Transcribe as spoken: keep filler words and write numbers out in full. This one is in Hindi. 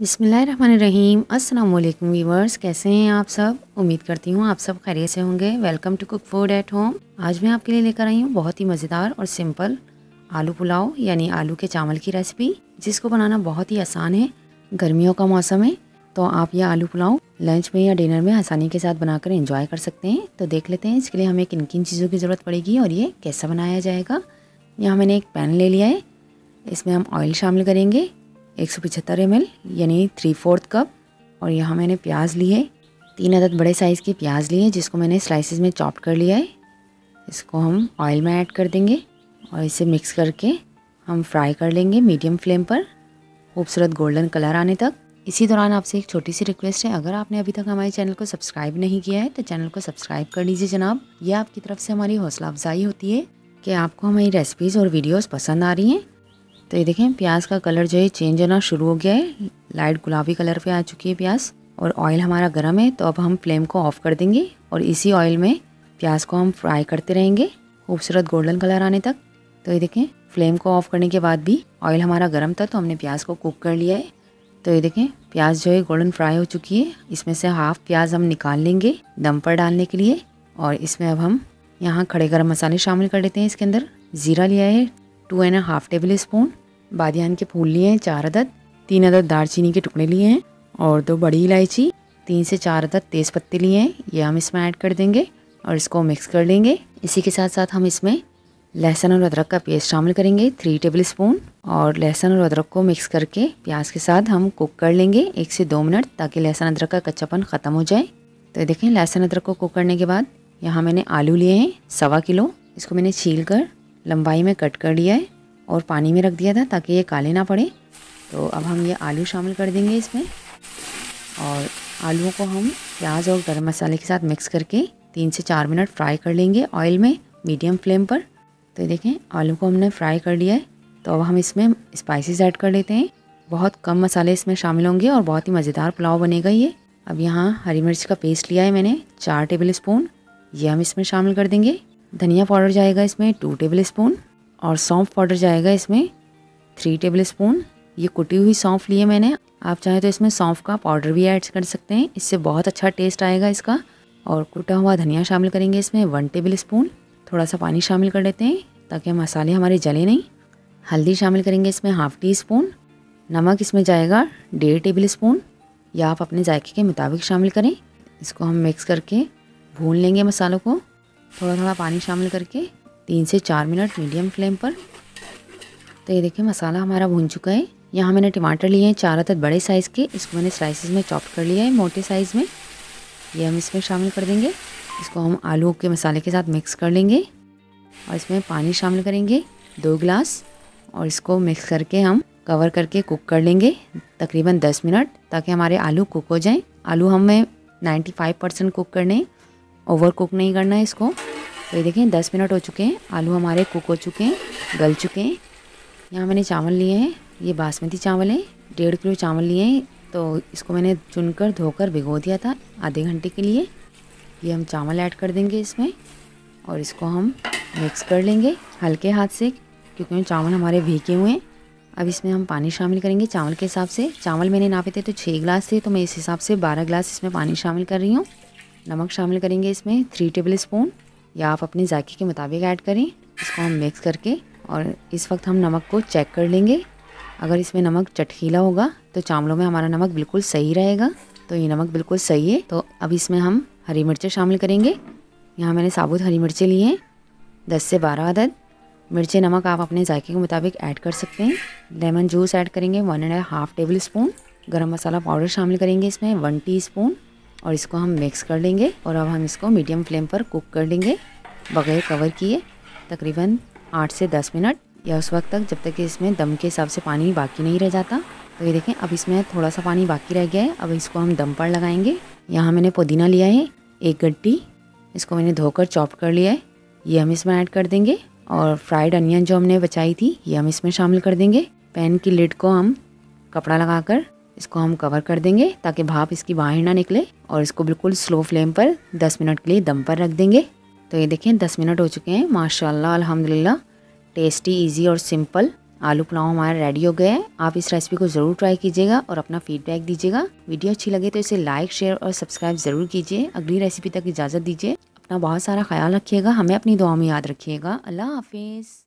बिस्मिल्लाहिर्रहमानिर्रहीम। अस्सलाम वालेकुम व्यूअर्स, कैसे हैं आप सब? उम्मीद करती हूँ आप सब खैरियत से होंगे। Welcome to cook food at home. आज मैं आपके लिए लेकर आई हूँ बहुत ही मज़ेदार और सिंपल आलू पुलाव यानी आलू के चावल की रेसिपी, जिसको बनाना बहुत ही आसान है। गर्मियों का मौसम है तो आप यह आलू पुलाव लंच में या डिनर में आसानी के साथ बनाकर एंजॉय कर सकते हैं। तो देख लेते हैं इसके लिए हमें किन किन चीज़ों की ज़रूरत पड़ेगी और ये कैसा बनाया जाएगा। यहाँ मैंने एक पैन ले लिया है, इसमें हम ऑयल शामिल करेंगे एक सौ पचहत्तर एम एल यानी थ्री फोर्थ कप। और यहाँ मैंने प्याज लिए, तीन अदद बड़े साइज़ के प्याज लिए जिसको मैंने स्लाइसिस में चॉप कर लिया है। इसको हम ऑयल में ऐड कर देंगे और इसे मिक्स करके हम फ्राई कर लेंगे मीडियम फ्लेम पर, खूबसूरत गोल्डन कलर आने तक। इसी दौरान आपसे एक छोटी सी रिक्वेस्ट है, अगर आपने अभी तक हमारे चैनल को सब्सक्राइब नहीं किया है तो चैनल को सब्सक्राइब कर लीजिए जनाब। ये आपकी तरफ से हमारी हौसला अफजाई होती है कि आपको हमारी रेसिपीज़ और वीडियोज़ पसंद आ रही हैं। तो ये देखें प्याज का कलर जो है चेंज होना शुरू हो गया है, लाइट गुलाबी कलर पे आ चुकी है प्याज। और ऑयल हमारा गर्म है तो अब हम फ्लेम को ऑफ़ कर देंगे और इसी ऑयल में प्याज को हम फ्राई करते रहेंगे खूबसूरत गोल्डन कलर आने तक। तो ये देखें फ्लेम को ऑफ़ करने के बाद भी ऑयल हमारा गर्म था तो हमने प्याज को कुक कर लिया है। तो ये देखें प्याज जो है गोल्डन फ्राई हो चुकी है। इसमें से हाफ़ प्याज हम निकाल लेंगे दम पर डालने के लिए। और इसमें अब हम यहाँ खड़े गर्म मसाले शामिल कर लेते हैं। इसके अंदर ज़ीरा लिया है two and half tablespoon, बादियान के फूल लिए हैं चार अदद, तीन अदद दालचीनी के टुकड़े लिए हैं और दो बड़ी इलायची, तीन से चार अदद तेज़ पत्ते लिए हैं, ये हम इसमें ऐड कर देंगे और इसको मिक्स कर लेंगे। इसी के साथ साथ हम इसमें लहसुन और अदरक का पेस्ट शामिल करेंगे थ्री टेबल स्पून। और लहसुन और अदरक को मिक्स करके प्याज के साथ हम कुक कर लेंगे एक से दो मिनट, ताकि लहसुन अदरक का कच्चापन ख़त्म हो जाए। तो देखें लहसुन अदरक को कुक करने के बाद यहाँ मैंने आलू लिए हैं सवा किलो, इसको मैंने छील कर लंबाई में कट कर लिया है और पानी में रख दिया था ताकि ये काले ना पड़े। तो अब हम ये आलू शामिल कर देंगे इसमें और आलूओं को हम प्याज और गरम मसाले के साथ मिक्स करके तीन से चार मिनट फ्राई कर लेंगे ऑयल में मीडियम फ्लेम पर। तो ये देखें आलू को हमने फ्राई कर लिया है। तो अब हम इसमें स्पाइसेस ऐड कर लेते हैं, बहुत कम मसाले इसमें शामिल होंगे और बहुत ही मज़ेदार पुलाव बनेगा ये। अब यहाँ हरी मिर्च का पेस्ट लिया है मैंने चार टेबल स्पून, ये हम इसमें शामिल कर देंगे। धनिया पाउडर जाएगा इसमें टू टेबल स्पून और सौंफ पाउडर जाएगा इसमें थ्री टेबल स्पून। ये कुटी हुई सौंफ लिए मैंने, आप चाहें तो इसमें सौंफ का पाउडर भी ऐड कर सकते हैं, इससे बहुत अच्छा टेस्ट आएगा इसका। और कुटा हुआ धनिया शामिल करेंगे इसमें वन टेबल स्पून। थोड़ा सा पानी शामिल कर देते हैं ताकि मसाले हमारे जले नहीं। हल्दी शामिल करेंगे इसमें हाफ़ टी स्पून, नमक इसमें जाएगा डेढ़ टेबल स्पून, या आप अपने जायके के मुताबिक शामिल करें। इसको हम मिक्स करके भून लेंगे मसालों को, थोड़ा थोड़ा पानी शामिल करके तीन से चार मिनट मीडियम फ्लेम पर। तो ये देखिए मसाला हमारा भून चुका है। यहाँ मैंने टमाटर लिए हैं चार अदद बड़े साइज़ के, इसको मैंने स्लाइसिस में चॉप कर लिया है मोटे साइज़ में, ये हम इसमें शामिल कर देंगे। इसको हम आलू के मसाले के साथ मिक्स कर लेंगे और इसमें पानी शामिल करेंगे दो गिलास और इसको मिक्स करके हम कवर करके कुक कर लेंगे तकरीबन दस मिनट, ताकि हमारे आलू कुक हो जाएँ। आलू हमें नाइन्टी फाइव परसेंट कुक करने, ओवर कुक नहीं करना है इसको। तो ये देखें दस मिनट हो चुके हैं, आलू हमारे कुक हो चुके हैं, गल चुके हैं। यहाँ मैंने चावल लिए हैं, ये बासमती चावल हैं, डेढ़ किलो चावल लिए हैं। तो इसको मैंने चुनकर धोकर भिगो दिया था आधे घंटे के लिए, ये हम चावल ऐड कर देंगे इसमें और इसको हम मिक्स कर लेंगे हल्के हाथ से, क्योंकि चावल हमारे भीगे हुए हैं। अब इसमें हम पानी शामिल करेंगे चावल के हिसाब से। चावल मैंने नापे थे तो छः गिलास थे, तो मैं इस हिसाब से बारह गिलास इसमें पानी शामिल कर रही हूँ। नमक शामिल करेंगे इसमें थ्री टेबल स्पून, या आप अपने जायके के मुताबिक ऐड करें। इसको हम मिक्स करके और इस वक्त हम नमक को चेक कर लेंगे, अगर इसमें नमक चटकीला होगा तो चावलों में हमारा नमक बिल्कुल सही रहेगा। तो ये नमक बिल्कुल सही है। तो अब इसमें हम हरी मिर्चें शामिल करेंगे। यहाँ मैंने साबुत हरी मिर्चें ली हैं दस से बारह अदद। मिर्चें नमक आप अपने जायके के मुताबिक ऐड कर सकते हैं। लेमन जूस ऐड करेंगे one and half tablespoon. Garam masala powder शामिल करेंगे इसमें वन टी स्पून और इसको हम मिक्स कर लेंगे। और अब हम इसको मीडियम फ्लेम पर कुक कर लेंगे बगैर कवर किए तकरीबन आठ से दस मिनट, या उस वक्त तक जब तक कि इसमें दम के हिसाब से पानी बाकी नहीं रह जाता। तो ये देखें अब इसमें थोड़ा सा पानी बाकी रह गया है, अब इसको हम दम पर लगाएंगे। यहाँ मैंने पुदीना लिया है एक गड्ढी, इसको मैंने धोकर चॉप कर लिया है, ये हम इसमें ऐड कर देंगे। और फ्राइड अनियन जो हमने बचाई थी ये हम इसमें शामिल कर देंगे। पैन की लिड को हम कपड़ा लगा कर इसको हम कवर कर देंगे ताकि भाप इसकी बाहर ना निकले, और इसको बिल्कुल स्लो फ्लेम पर दस मिनट के लिए दम पर रख देंगे। तो ये देखें दस मिनट हो चुके हैं, माशाल्लाह अल्हम्दुलिल्लाह। टेस्टी, इजी और सिंपल आलू पुलाव हमारे रेडी हो गए हैं। आप इस रेसिपी को ज़रूर ट्राई कीजिएगा और अपना फीडबैक दीजिएगा। वीडियो अच्छी लगे तो इसे लाइक, शेयर और सब्सक्राइब ज़रूर कीजिए। अगली रेसिपी तक इजाज़त दीजिए। अपना बहुत सारा ख्याल रखिएगा। हमें अपनी दुआ में याद रखिएगा। अल्लाह हाफिज़।